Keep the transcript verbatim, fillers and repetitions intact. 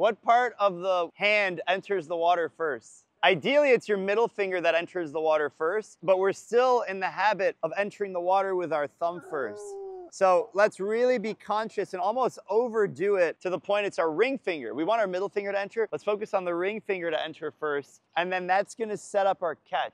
What part of the hand enters the water first? Ideally, it's your middle finger that enters the water first, but we're still in the habit of entering the water with our thumb first. So let's really be conscious and almost overdo it to the point it's our ring finger. We want our middle finger to enter. Let's focus on the ring finger to enter first, and then that's gonna set up our catch.